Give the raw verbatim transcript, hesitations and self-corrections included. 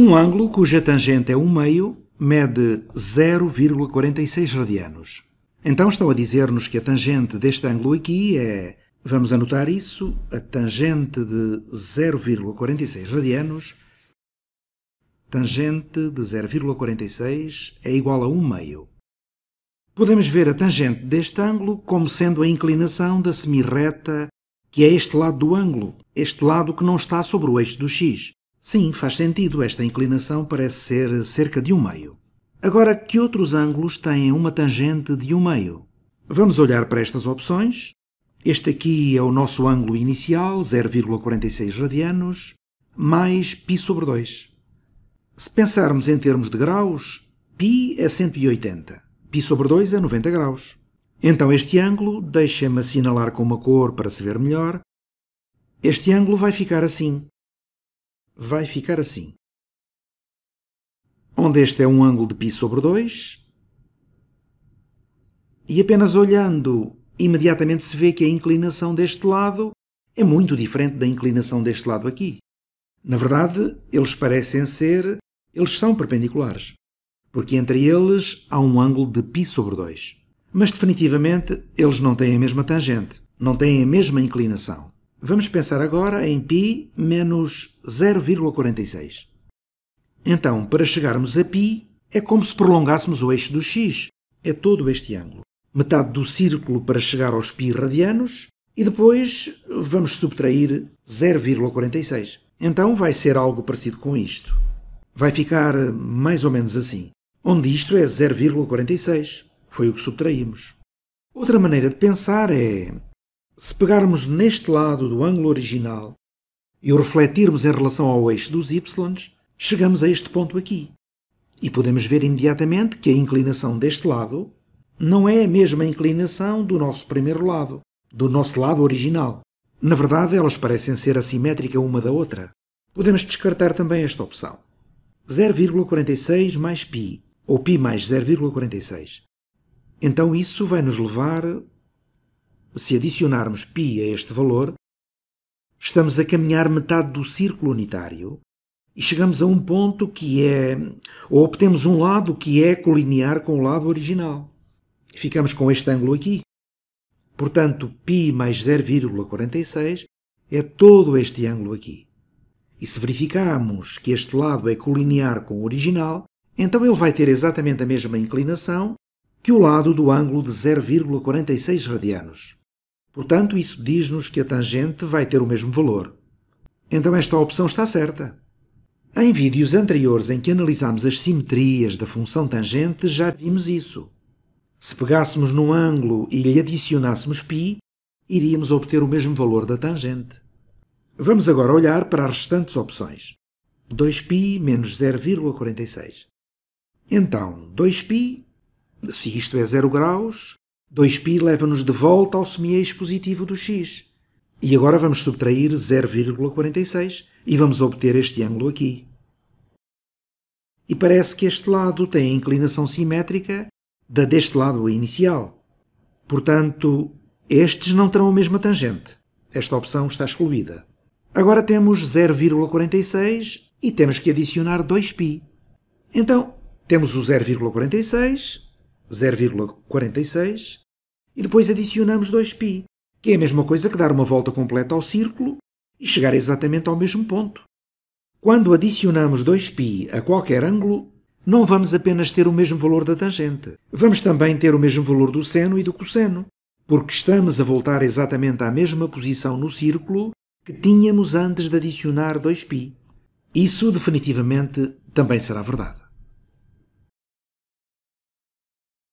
Um ângulo cuja tangente é um meio mede zero vírgula quarenta e seis radianos. Então estão a dizer-nos que a tangente deste ângulo aqui é, vamos anotar isso, a tangente de zero vírgula quarenta e seis radianos, tangente de zero vírgula quarenta e seis é igual a um meio. Podemos ver a tangente deste ângulo como sendo a inclinação da semirreta que é este lado do ângulo, este lado que não está sobre o eixo do x. Sim, faz sentido, esta inclinação parece ser cerca de um meio. Agora, que outros ângulos têm uma tangente de um meio? Vamos olhar para estas opções. Este aqui é o nosso ângulo inicial, zero vírgula quarenta e seis radianos, mais π sobre dois. Se pensarmos em termos de graus, π é cento e oitenta, π sobre dois é noventa graus. Então este ângulo, deixem-me assinalar com uma cor para se ver melhor, este ângulo vai ficar assim. Vai ficar assim. Onde este é um ângulo de π sobre dois, e apenas olhando, imediatamente se vê que a inclinação deste lado é muito diferente da inclinação deste lado aqui. Na verdade, eles parecem ser, eles são perpendiculares, porque entre eles há um ângulo de π sobre dois. Mas definitivamente eles não têm a mesma tangente, não têm a mesma inclinação. Vamos pensar agora em π menos zero vírgula quarenta e seis. Então, para chegarmos a π, é como se prolongássemos o eixo do x. É todo este ângulo. Metade do círculo para chegar aos π radianos e depois vamos subtrair zero vírgula quarenta e seis. Então vai ser algo parecido com isto. Vai ficar mais ou menos assim. Onde isto é zero vírgula quarenta e seis. Foi o que subtraímos. Outra maneira de pensar é... Se pegarmos neste lado do ângulo original e o refletirmos em relação ao eixo dos y, chegamos a este ponto aqui. E podemos ver imediatamente que a inclinação deste lado não é a mesma inclinação do nosso primeiro lado, do nosso lado original. Na verdade, elas parecem ser assimétricas uma da outra. Podemos descartar também esta opção. zero vírgula quarenta e seis mais π, ou π mais zero vírgula quarenta e seis. Então isso vai nos levar... Se adicionarmos π a este valor, estamos a caminhar metade do círculo unitário e chegamos a um ponto que é, ou obtemos um lado que é colinear com o lado original. Ficamos com este ângulo aqui. Portanto, π mais zero vírgula quarenta e seis é todo este ângulo aqui. E se verificarmos que este lado é colinear com o original, então ele vai ter exatamente a mesma inclinação que o lado do ângulo de zero vírgula quarenta e seis radianos. Portanto, isso diz-nos que a tangente vai ter o mesmo valor. Então esta opção está certa. Em vídeos anteriores em que analisámos as simetrias da função tangente, já vimos isso. Se pegássemos num ângulo e lhe adicionássemos π, iríamos obter o mesmo valor da tangente. Vamos agora olhar para as restantes opções. dois π menos zero vírgula quarenta e seis. Então, dois π... Se isto é zero graus, dois π leva-nos de volta ao semi-eixo positivo do x. E agora vamos subtrair zero vírgula quarenta e seis e vamos obter este ângulo aqui. E parece que este lado tem a inclinação simétrica da deste lado inicial. Portanto, estes não terão a mesma tangente. Esta opção está excluída. Agora temos zero vírgula quarenta e seis e temos que adicionar dois π. Então, temos o zero vírgula quarenta e seis... zero vírgula quarenta e seis e depois adicionamos dois π, que é a mesma coisa que dar uma volta completa ao círculo e chegar exatamente ao mesmo ponto. Quando adicionamos dois π a qualquer ângulo, não vamos apenas ter o mesmo valor da tangente, vamos também ter o mesmo valor do seno e do cosseno, porque estamos a voltar exatamente à mesma posição no círculo que tínhamos antes de adicionar dois π. Isso definitivamente também será verdade.